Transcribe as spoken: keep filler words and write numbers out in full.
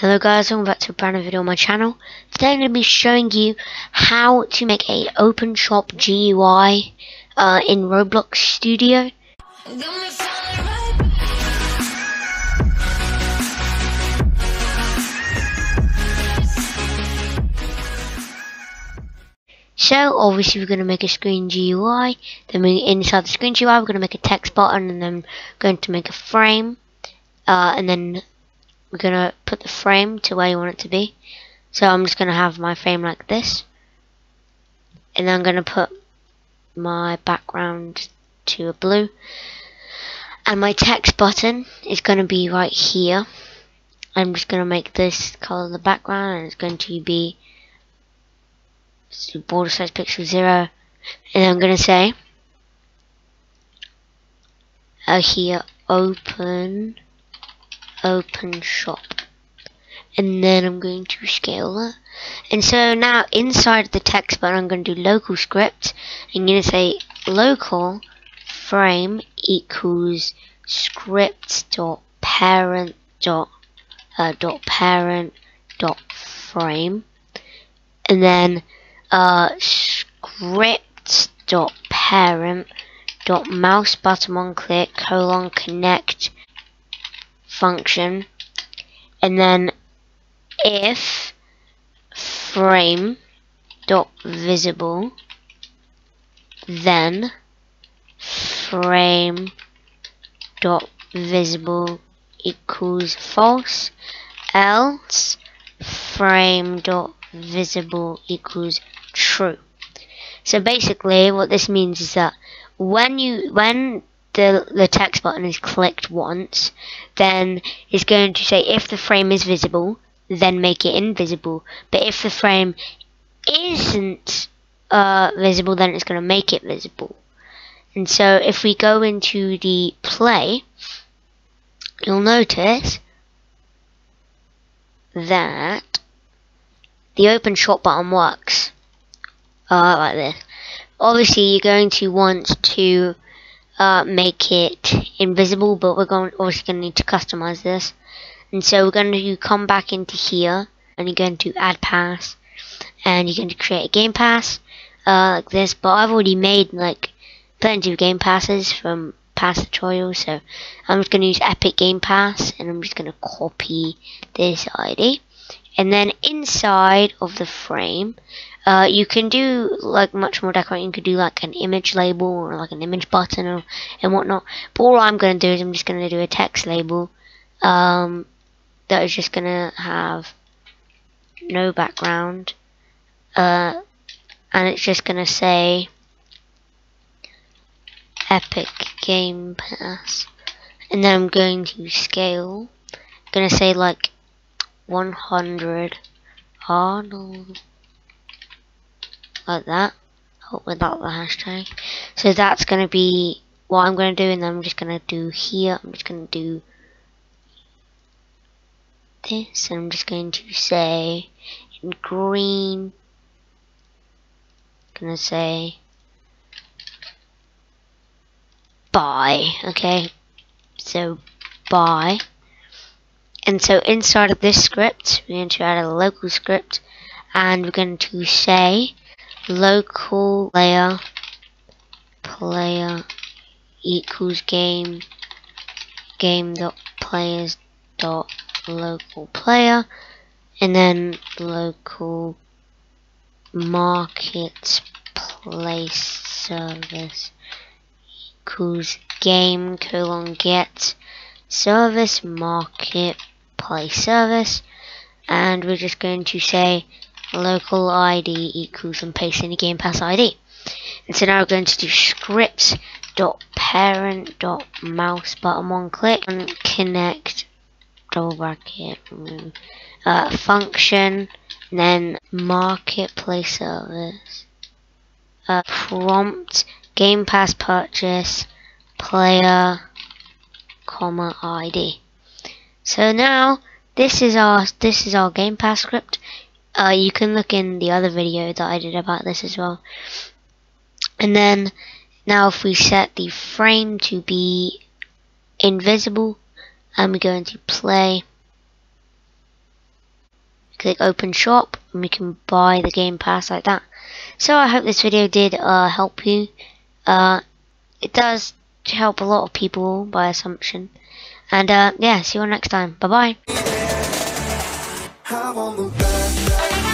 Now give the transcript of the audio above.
Hello guys, welcome back to a brand new video on my channel. Today I'm going to be showing you how to make a open shop G U I uh, in Roblox Studio. So obviously we're going to make a screen G U I, then we inside the screen G U I we're going to make a text button, and then we're going to make a frame, uh, and then we're going to put the frame to where you want it to be. So I'm just going to have my frame like this. And then I'm going to put my background to a blue. And my text button is going to be right here. I'm just going to make this color the background, and it's going to be border size pixel zero. And I'm going to say uh, here open open shop, and then I'm going to scale that. And so now inside the text button I'm going to do local script. I'm going to say local frame equals script dot parent dot uh, dot parent dot frame, and then uh, script dot parent dot mouse button on click colon connect function, and then if frame dot visible, then frame dot visible equals false, else frame dot visible equals true. So basically what this means is that when you when The, the text button is clicked once, then it's going to say if the frame is visible, then make it invisible. But if the frame isn't uh, visible, then it's going to make it visible. And so if we go into the play, you'll notice that the open shop button works uh, like this. Obviously you're going to want to Uh, make it invisible, but we're going obviously going to need to customize this. And so we're going to come back into here, and you're going to add pass, and you're going to create a game pass uh, like this. But I've already made like plenty of game passes from past tutorials, so I'm just going to use Epic Game Pass, and I'm just going to copy this I D. And then inside of the frame, uh, you can do like much more decorating. You could do like an image label or like an image button or and whatnot. But all I'm going to do is I'm just going to do a text label um, that is just going to have no background, uh, and it's just going to say Epic Game Pass. And then I'm going to scale. I'm going to say like one hundred Arnold, like that, oh, without the hashtag. So that's going to be what I'm going to do, and then I'm just going to do here, I'm just going to do this, and I'm just going to say in green, I'm going to say bye, okay, so bye. And so inside of this script, we're going to add a local script, and we're going to say local player player equals game game dot players dot local player, and then local MarketplaceService equals game colon get service market play service, and we're just going to say local I D equals and paste in the game pass I D. And so now we're going to do scripts dot parent dot mouse button one click and connect double bracket uh, function, and then marketplace service uh, prompt game pass purchase player comma I D. So now this is our this is our game pass script. Uh, you can look in the other video that I did about this as well. And then now if we set the frame to be invisible and we go into play, click open shop, and we can buy the Game Pass like that. So I hope this video did uh, help you. Uh, it does help a lot of people by assumption. And uh, yeah, see you all next time. Bye bye.